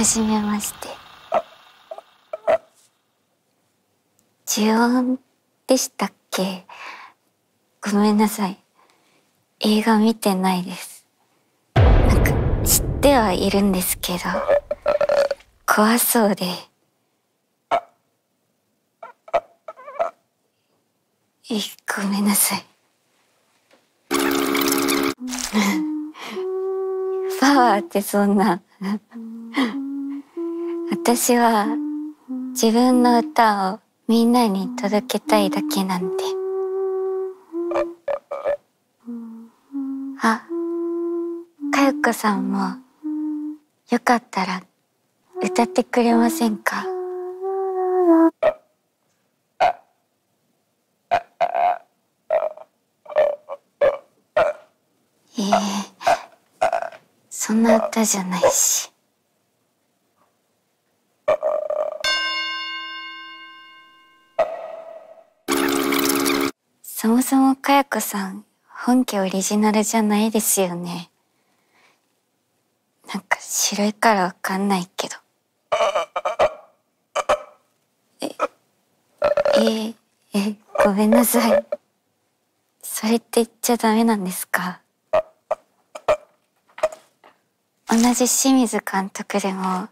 はじめまして。呪怨でしたっけ？ごめんなさい。映画見てないです。なんか知ってはいるんですけど、怖そうで。ごめんなさい。パワーってそんな。私は自分の歌をみんなに届けたいだけなんで。あ、かよこさんもよかったら歌ってくれませんか？そんな歌じゃないし。そもそもかやこさん本家オリジナルじゃないですよね。なんか白いからわかんないけど。ごめんなさい。それって言っちゃダメなんですか？同じ清水監督でも、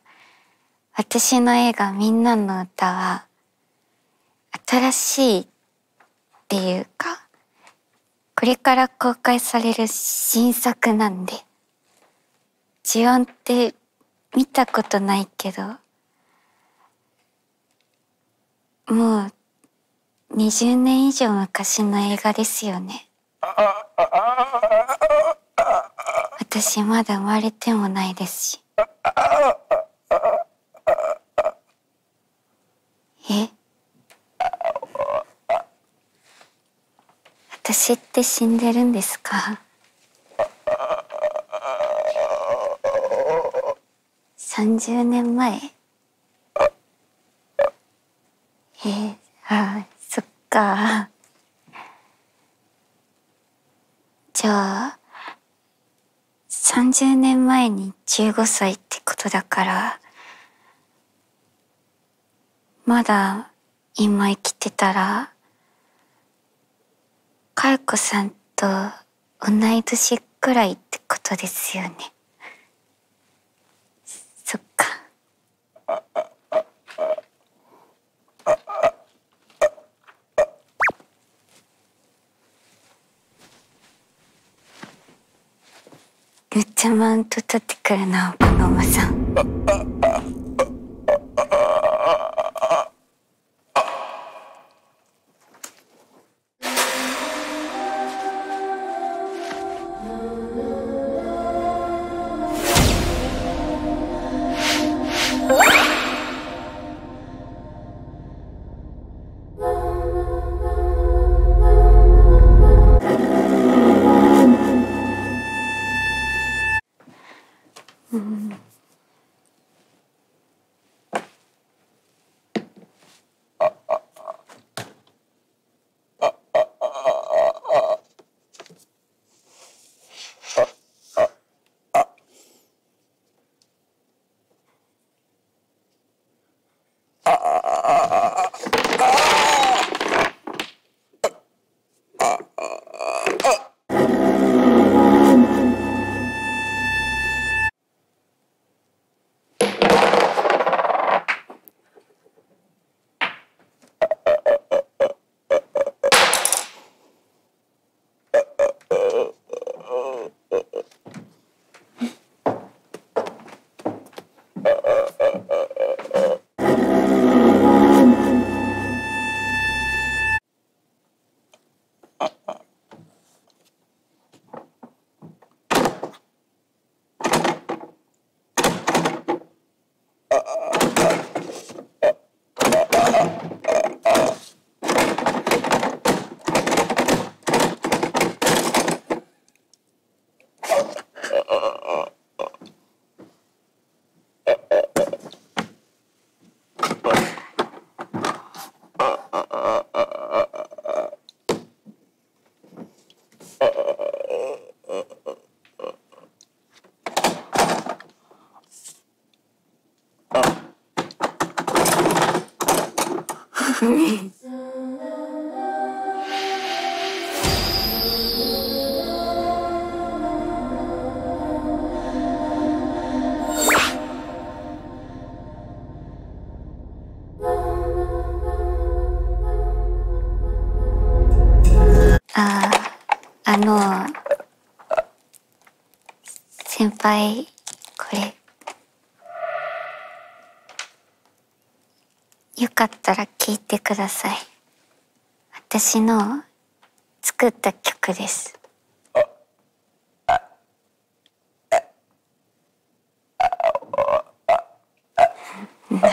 私の映画「みんなの歌」は新しいっていうか、これから公開される新作なんで、呪怨って見たことないけど、もう20年以上昔の映画ですよね。私まだ生まれてもないですし。私って死んでるんですか？30年前。そっか。じゃあ30年前に15歳ってことだから、まだ今生きてたら、かよこさんと同い年くらいってことですよね。そっか。めっちゃマウント取ってくるな、このおばさん。先輩、これよかったら聴いてください。私の作った曲です。だ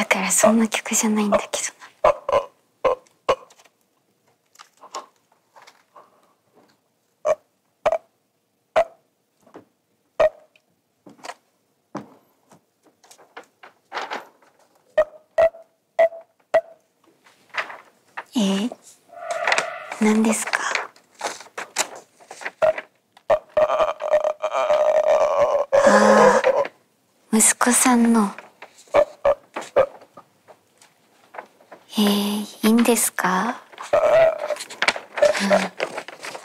からそんな曲じゃないんだけど。何ですか？ああ、息子さんの。いいんですか？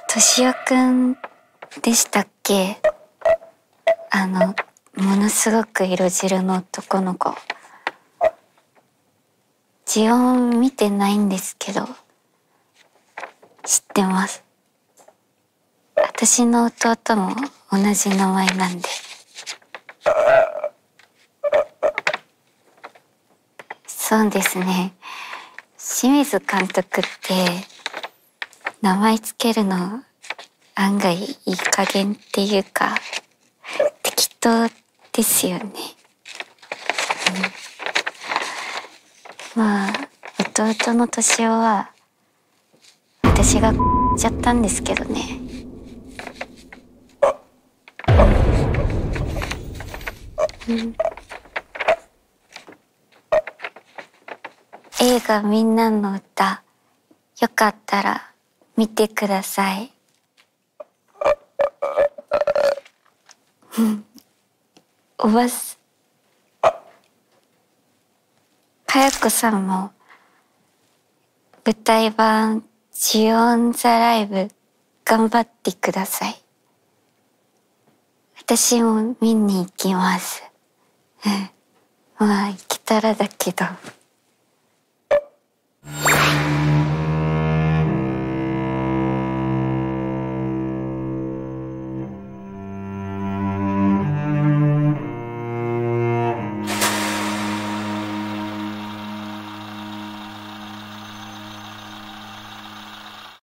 としおくんでしたっけ？ものすごく色白の男の子。ジオン見てないんですけど。知ってます。私の弟も同じ名前なんで。そうですね。清水監督って名前つけるの案外いい加減っていうか適当ですよね。まあ弟の俊夫は。私がちゃったんですけどね。映画「みんなの歌」よかったら見てください。おばすかやこさんも舞台版ジオン・ザ・ライブ頑張ってください。私も見に行きます。まあ行けたらだけど。